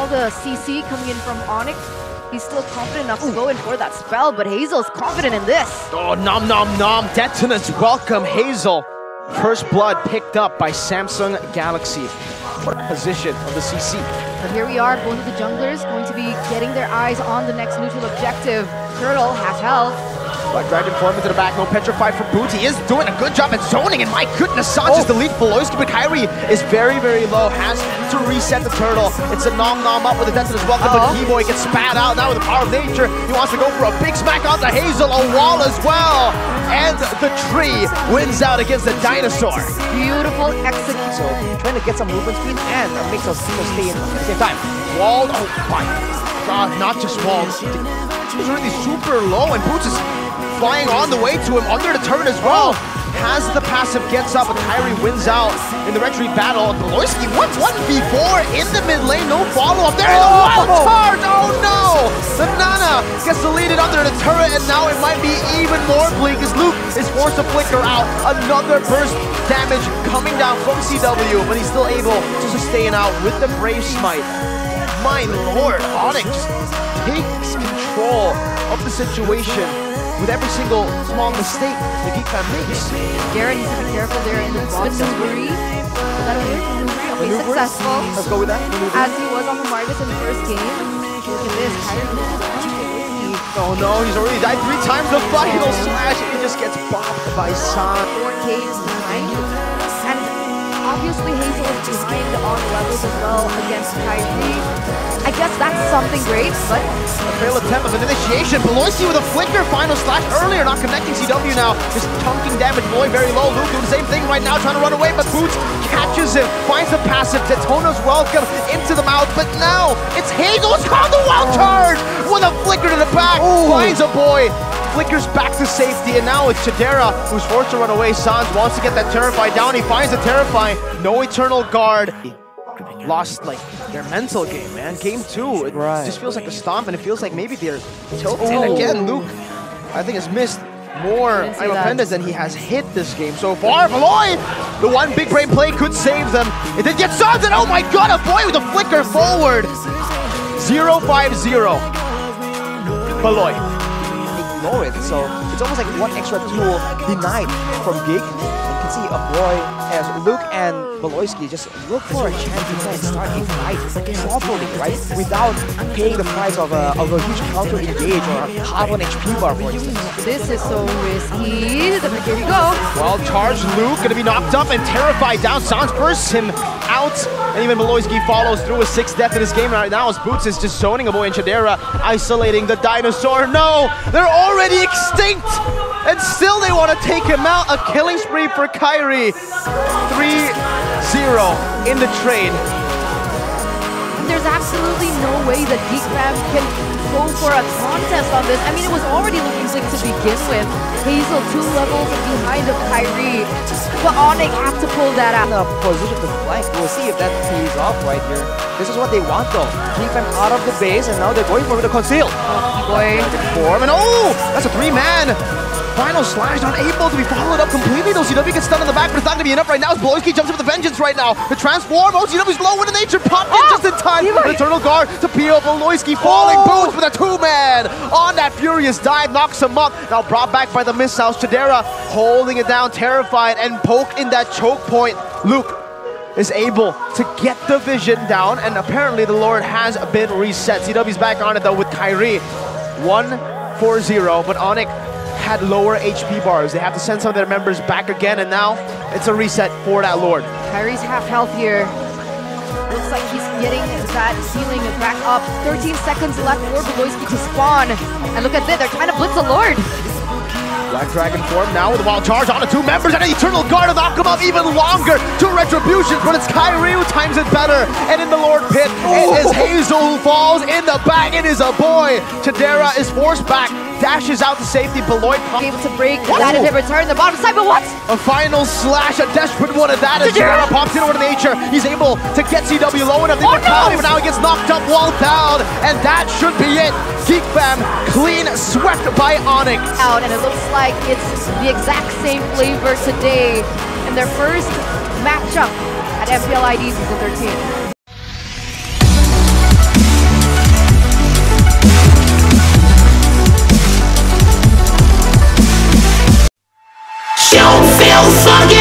all the CC coming in from Onyx. He's still confident enough to go in for that spell, but Hazel's confident in this. Oh, nom nom nom. Detonus, welcome, Hazel. First blood picked up by Samsung Galaxy. What a position of the CC. But here we are, both of the junglers going to be getting their eyes on the next neutral objective. Turtle, half health. But Dragon form into the back, no petrified for Boots. He is doing a good job at zoning, and my goodness, Sanchez is the lead. Baloyskie, but Kairi is very, very low. Has to reset the turtle. It's a nom-nom up with the Denson as well, but He-Boy gets spat out now with the power of nature. He wants to go for a big smack onto Hazel, a wall as well. And the tree wins out against the dinosaur. Beautiful execution. So, trying to get some movement speed and a mix of people stay in at the same time. Walled, oh my god, not just walled. He's really super low, and Boots is flying on the way to him under the turret as well. Has the passive, gets up, and Kairi wins out in the retry battle. Baloyskie, what's 1v4 in the mid lane? No follow-up there, and a wild charge! Oh no! Banana gets deleted under the turret, and now it might be even more bleak as Luke is forced to flicker out. Another burst damage coming down from CW, but he's still able to sustain out with the Brave Smite. My lord, Onyx takes control of the situation with every single small mistake the Geek Fam makes. Garrett needs to be careful there in the bottom. He's successful. Let's go with that. As he was on the Margus in the first game. Look at this. Oh no, he's already died 3 times. The final slash, and he just gets bopped by Sanz. 4K is behind. And obviously Hazel is behind on levels as well against Kairi. I guess that's something great, but... A failed attempt of an initiation. Baloyskie with a flicker, final slash earlier, not connecting. CW now, just chunking damage, Boy very low. Luke doing the same thing right now, trying to run away, but Boots catches him, finds the passive. Detona's welcome into the mouth, but now it's Hazel. It's called the wild charge with a flicker to the back, finds a Boy. Flickers back to safety, and now it's Chidera who's forced to run away. Sanz wants to get that Terrify down. He finds the Terrify, no Eternal Guard. Lost like their mental game, man. Game 2, it just feels like a stomp, and it feels like maybe they're tilted again. Luke, I think, has missed more Ipenders than he has hit this game so far. Baloy, the one big brain play could save them. It did get Sanz, and oh my god, a Boy with a flicker forward. 0-5-0. Baloy, ignore it. So it's almost like one extra tool denied from Geek. See, a Boy as Luke and Baloyskie just look for a chance to try and start a fight properly, right? Without paying the price of a huge counter engage or half an HP bar, for instance. This is so risky. Here we go. Well, charged Luke, gonna be knocked up and terrified down. Sanz bursts him out, and even Baloyskie follows through with 6 deaths in this game right now as Boots is just zoning a Boy in Chidera, isolating the dinosaur. No, they're already extinct! And still they want to take him out. A killing spree for Kairi. 3-0 in the trade. There's absolutely no way that Geek Fam can go for a contest on this. I mean, it was already looking sick to begin with. Hazel 2 levels behind of Kairi. But Onic have to pull that out. In a position to flank. We'll see if that pays off right here. This is what they want though. Geek Fam out of the base, and now they're going for the conceal. Boy. Form, and oh! That's a 3-man. Final slash, not able to be followed up completely though. CW gets stunned in the back, but it's not going to be enough right now as Baloyskie jumps up with a vengeance right now. The transform, oh, CW's low into nature, popped in just in time. The Eternal Guard to peel, Baloyskie falling, Boots with a 2-man on that furious dive, knocks him up. Now brought back by the missiles, Chidera holding it down, terrified, and poked in that choke point. Luke is able to get the vision down, and apparently the Lord has been reset. CW's back on it though with Kairi. 1-4-0, but Onic had lower HP bars. They have to send some of their members back again, and now it's a reset for that Lord. Kairi's half health here. Looks like he's getting that healing back up. 13 seconds left for Baloyskie to spawn. And look at this, they're trying to blitz the Lord. Black Dragon form now with a wild charge on the 2 members, and an Eternal Guard of Alchemov even longer to retribution, but it's Kairi who times it better. And in the Lord pit, it is Hazel who falls in the back. It is a Boy. Chidera is forced back, dashes out to safety. Baloy able to break that and return the bottom side, but what? A final slash, a desperate one at that, as Chidera pops in over to nature. He's able to get CW low enough in the but now he gets knocked up, walled down, and that should be it. Geek Fam clean swept by Onyx. Out, and it looks like it's the exact same flavor today in their first matchup at MPL ID Season 13. You feel fucking